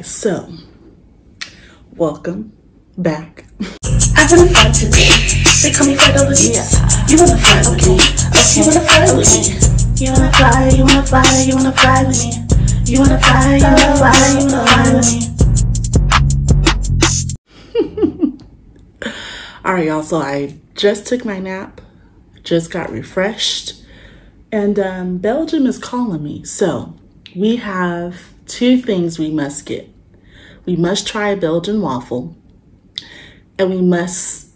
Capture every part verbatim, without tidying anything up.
guys, so welcome back. Having fun today. They call me Fido-Louise. Yeah. You wanna fly with me? Okay. You wanna fly with me? You wanna fly? You wanna fly? You wanna fly with me? You wanna fly? You wanna fly? You wanna fly with me? All right, y'all. So I just took my nap, just got refreshed, and um, Belgium is calling me. So we have two things we must get. We must try a Belgian waffle, and we must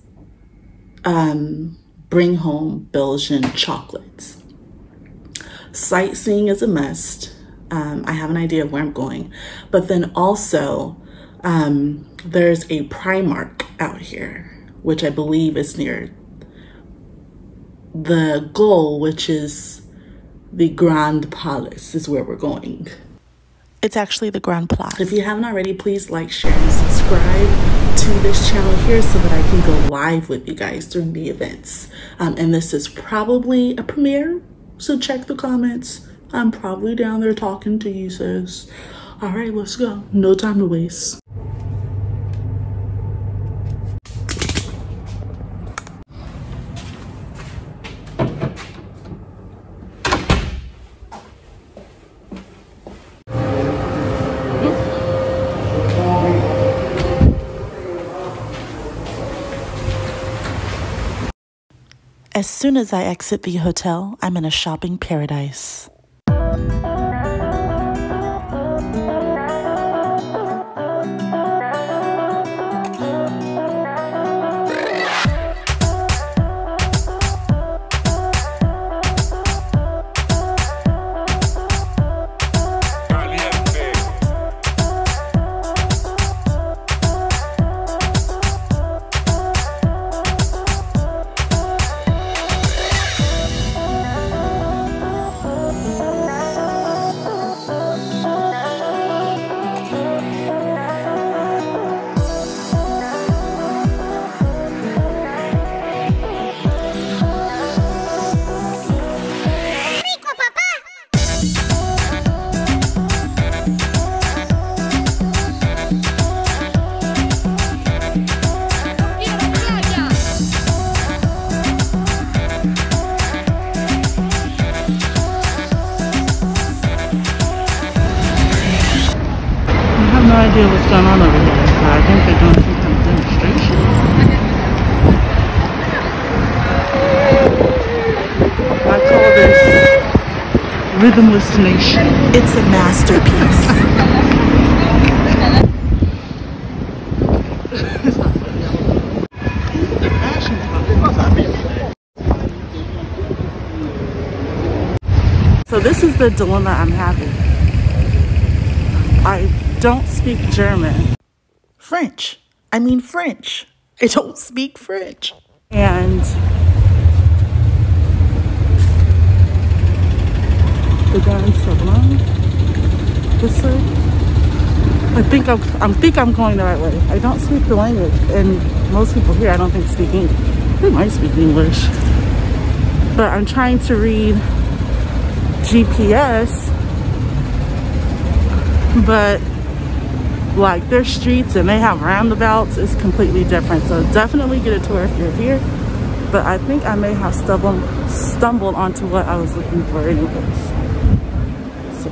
um, bring home Belgian chocolates. Sightseeing is a must. Um, I have an idea of where I'm going, but then also um, there's a Primark out here, which I believe is near the goal, which is the Grand Place is where we're going. It's actually the Grand Place. If you haven't already, please like, share, and subscribe to this channel here so that I can go live with you guys during the events. Um, and this is probably a premiere, so check the comments. I'm probably down there talking to you, sis. All right, let's go. No time to waste. As soon as I exit the hotel, I'm in a shopping paradise. I have no idea what's going on over here, but I think they're doing some demonstration. I call this Rhythmless Nation. It's a masterpiece. So this is the dilemma I'm having. I don't speak German. French. I mean French. I don't speak French. And the Grand Salon. This way. I think I'm I think I'm going the right way. I don't speak the language, and most people here I don't think speak English. They might speak English. But I'm trying to read G P S, but like their streets and they have roundabouts is completely different. So definitely get a tour if you're here, but I think I may have stumbled stumbled onto what I was looking for anyways. So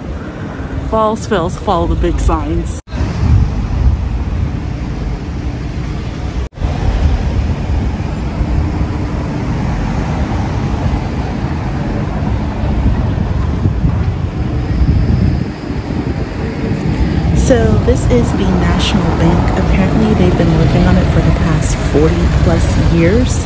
falls fails follow the big signs. So this is the National Bank. Apparently they've been working on it for the past forty plus years.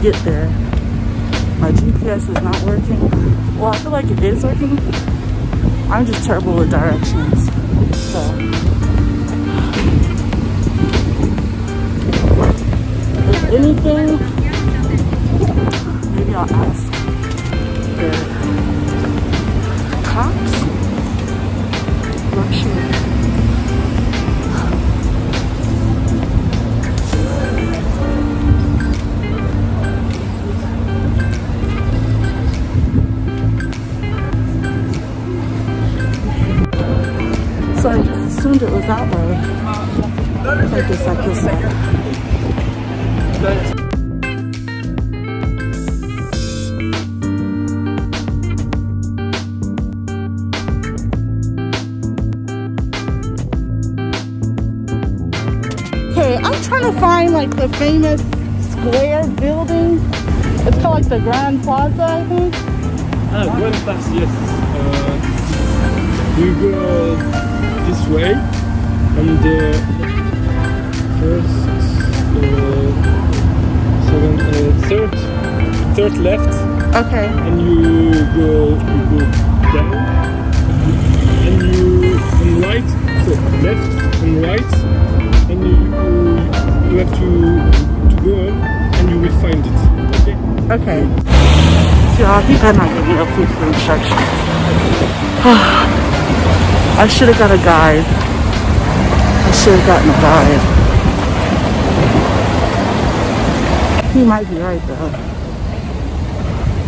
to get there. My G P S is not working. Well, I feel like it is working. I'm just terrible with directions. So if anything, maybe I'll ask the cops. Not sure. So I just assumed it was that way. I guess I guess that. Okay, I'm trying to find like the famous square building. It's called like the Grand Plaza, I think. Ah, Grand Place, yes. Uh, you go this way, and the first, uh, second, uh, third, third left. Okay. And you go, you go down, and you and right, so left and right, and you you have to to go, and you will find it. Okay. Okay. So I think I'm not giving up food for instructions. I should have got a guide. I should have gotten a guide. He might be right though.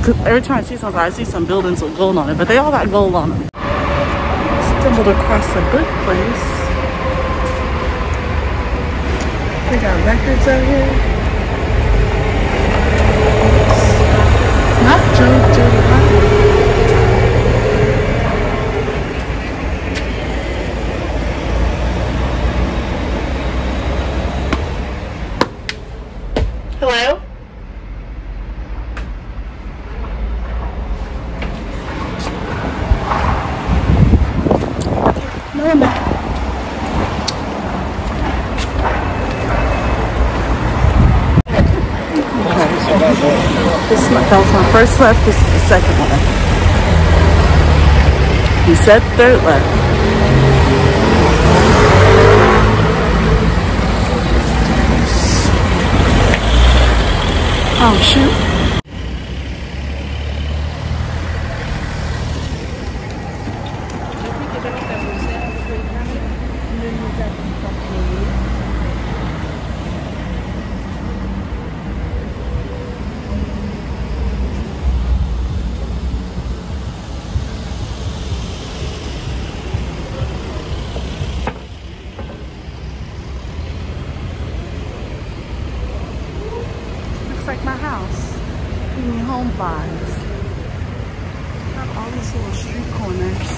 Cause every time I see something, I see some buildings with gold on it, but they all got gold on them. Stumbled across a good place. They got records out here. Not Joe, Joe, not that was my first left, this is the second one. He said third left. Oh shoot. Like my house, give me home vibes. I have all these little street corners.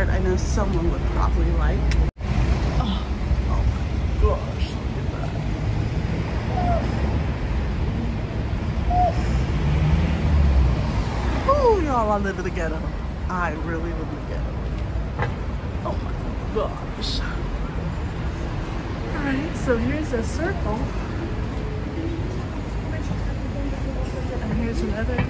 I know someone would probably like. Oh, oh my gosh, look at that. Oh, y'all, I live in the ghetto. I really live in the ghetto. Oh my gosh. Alright, so here's a circle. And here's another.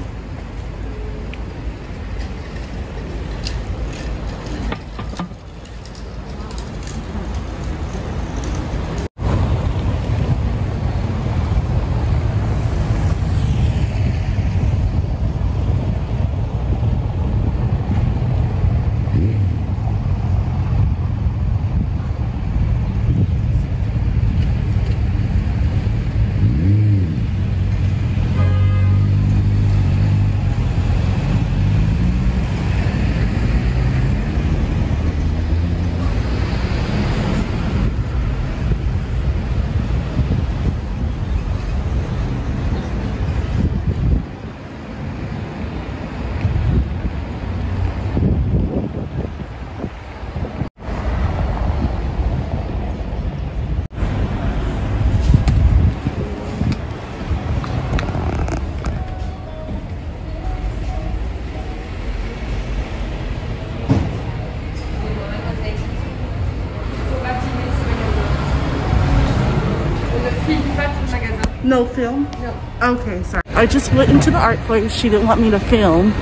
No film? No. Okay, sorry. I just went into the art place. She didn't want me to film.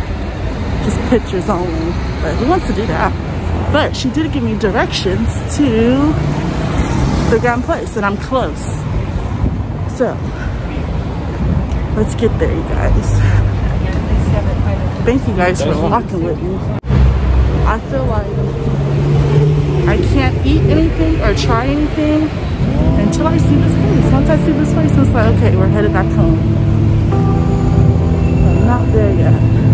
Just pictures only. But who wants to do that? But she did give me directions to the Grand Place, and I'm close. So, let's get there, you guys. Thank you guys for walking with me. I feel like I can't eat anything or try anything until I see this place. Once I see this place, it's like, okay, we're headed back home. I'm not there yet.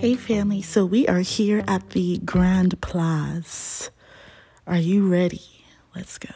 Hey family, so we are here at the Grand Place. Are you ready? Let's go.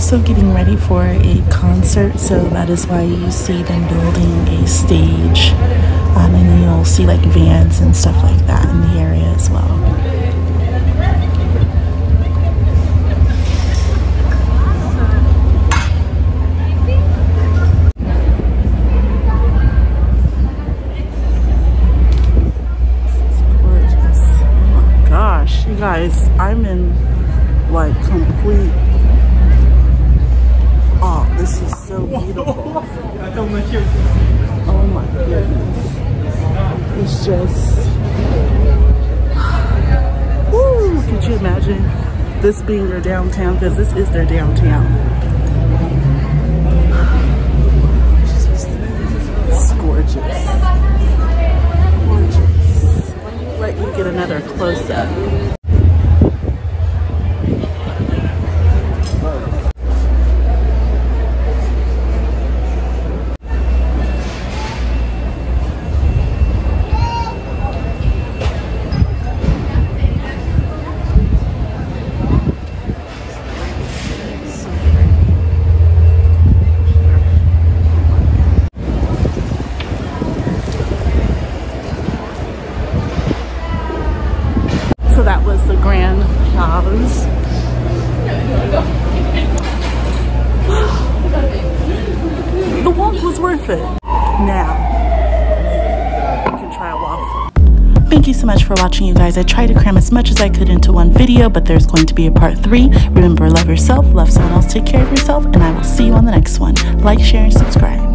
Also getting ready for a concert, so that is why you see them building a stage, um, and you'll see like vans and stuff like that in the area as well. Gorgeous. Oh my gosh, you guys, I'm in like complete. This is so beautiful. Oh my goodness. It's just... Woo, could you imagine this being your downtown? Because this is their downtown. It's gorgeous. Gorgeous. Let me get another close-up. that was the Grand Place. The walk was worth it. Now, you can try a waffle. Thank you so much for watching, you guys. I tried to cram as much as I could into one video, but there's going to be a part three. Remember, love yourself, love someone else, take care of yourself, and I will see you on the next one. Like, share, and subscribe.